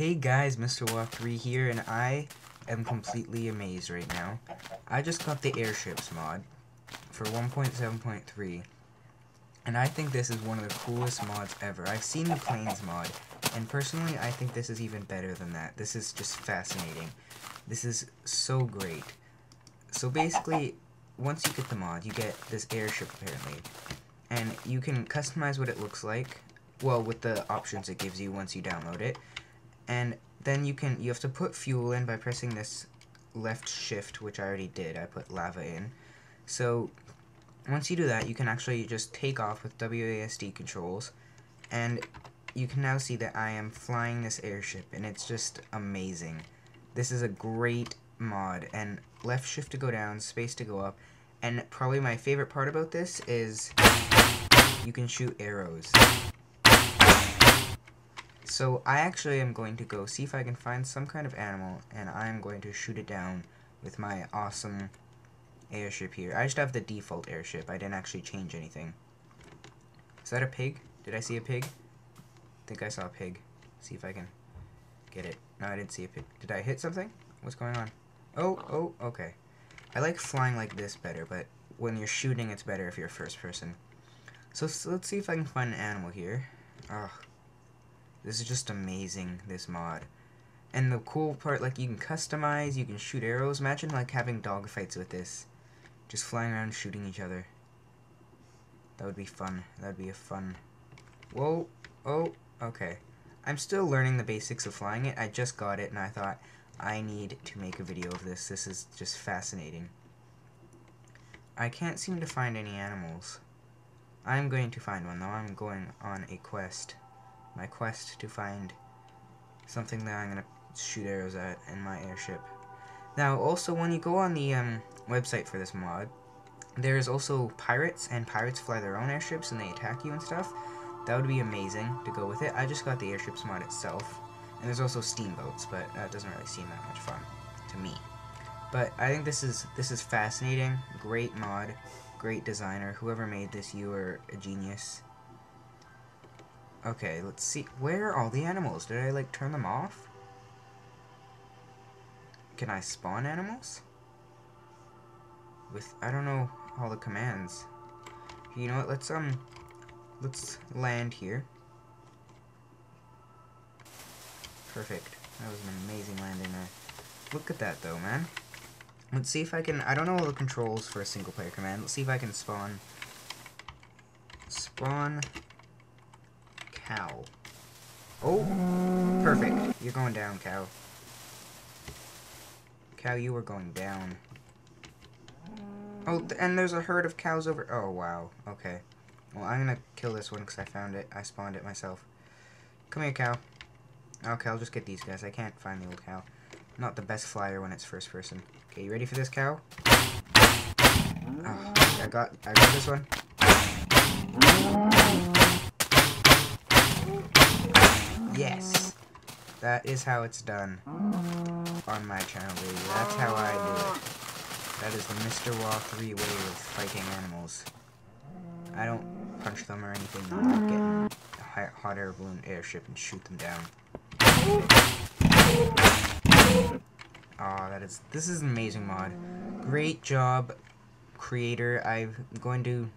Hey guys, Mr. Walk3 here, and I am completely amazed right now. I just got the Airships mod for 1.7.3, and I think this is one of the coolest mods ever. I've seen the Planes mod, and personally, I think this is even better than that. This is just fascinating. This is so great. So basically, once you get the mod, you get this airship apparently, and you can customize what it looks like, well, with the options it gives you once you download it. And then you have to put fuel in by pressing this left shift, which I already did. I put lava in. So once you do that, you can actually just take off with WASD controls, and you can now see that I am flying this airship, and it's just amazing. This is a great mod, and left shift to go down, space to go up, and probably my favorite part about this is you can shoot arrows. So I actually am going to go see if I can find some kind of animal, and I'm going to shoot it down with my awesome airship here. I just have the default airship. I didn't actually change anything. Is that a pig? Did I see a pig? I think I saw a pig. See if I can get it. No, I didn't see a pig. Did I hit something? What's going on? Oh, okay. I like flying like this better, but when you're shooting, it's better if you're first person. So let's see if I can find an animal here. Ugh. This is just amazing, this mod. And the cool part, like, you can customize, you can shoot arrows. Imagine, like, having dog fights with this. Just flying around shooting each other. That would be fun. That would be a fun... Whoa. Oh, okay. I'm still learning the basics of flying it. I just got it, and I thought, I need to make a video of this. This is just fascinating. I can't seem to find any animals. I'm going to find one, though. I'm going on a quest. My quest to find something that I'm gonna shoot arrows at in my airship. Now, also, when you go on the website for this mod, there is also pirates, and pirates fly their own airships and they attack you and stuff. That would be amazing to go with it. I just got the airships mod itself, and there's also steamboats, but that doesn't really seem that much fun to me. But I think this is fascinating. Great mod, great designer. Whoever made this, you are a genius. Okay, let's see. Where are all the animals? Did I, like, turn them off? Can I spawn animals? I don't know all the commands. You know what? Let's land here. Perfect. That was an amazing landing there. Look at that, though, man. Let's see if I can... I don't know all the controls for a single-player command. Let's see if I can spawn... Cow. Oh, perfect. You're going down, cow. Cow, you are going down. Oh, and there's a herd of cows over... Oh, wow. Okay. Well, I'm gonna kill this one because I found it. I spawned it myself. Come here, cow. Okay, I'll just get these guys. I can't find the old cow. Not the best flyer when it's first person. Okay, you ready for this, cow? Oh, I got this one. Yes, that is how it's done on my channel, baby. That's how I do it. That is the Mr. Walk3 way of fighting animals. I don't punch them or anything. I'm getting a hot air balloon airship and shoot them down. Aw, this is an amazing mod. Great job, creator. I'm going to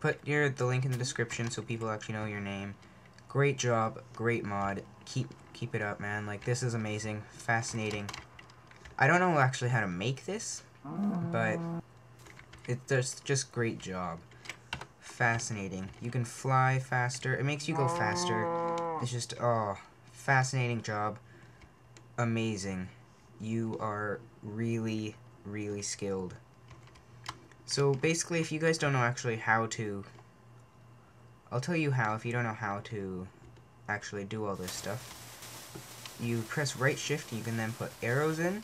put the link in the description so people actually know your name. Great job, great mod. Keep it up, man. Like, this is amazing, fascinating. I don't know actually how to make this, but it's just great job. Fascinating. You can fly faster. It makes you go faster. It's just, oh, fascinating job. Amazing. You are really, really skilled. So basically, if you guys don't know actually how to... I'll tell you how. If you don't know how to actually do all this stuff, you press right shift, you can then put arrows in.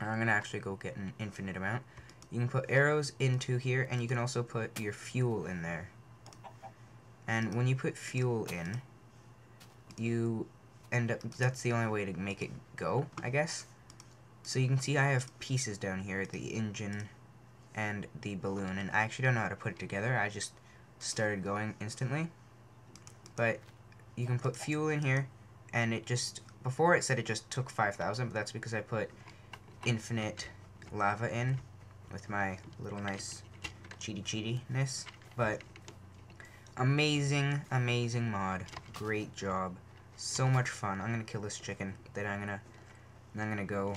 I'm gonna actually go get an infinite amount. You can put arrows into here, and you can also put your fuel in there. And when you put fuel in, you end up, that's the only way to make it go, I guess. So you can see I have pieces down here, the engine and the balloon, and I actually don't know how to put it together. I just started going instantly, but you can put fuel in here, and it just Before it said it just took 5,000, but that's because I put infinite lava in with my little nice cheaty-cheatiness. But amazing, amazing mod. Great job. So much fun. I'm gonna kill this chicken. Then I'm gonna go.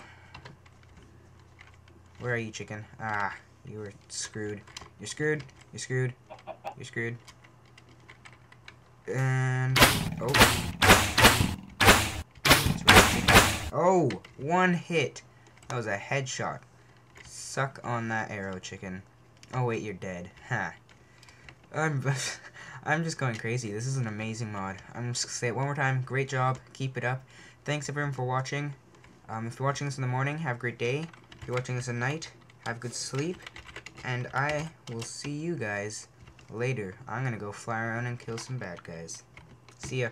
Where are you, chicken? Ah, you were screwed. You're screwed. You're screwed. You're screwed. And oh, oh, one hit. That was a headshot. Suck on that arrow, chicken. Oh wait, you're dead. Ha. Huh. I'm just going crazy. This is an amazing mod. I'm just gonna say it one more time. Great job. Keep it up. Thanks everyone for watching. If you're watching this in the morning, have a great day. If you're watching this at night, have good sleep. And I will see you guys later. I'm gonna go fly around and kill some bad guys. See ya.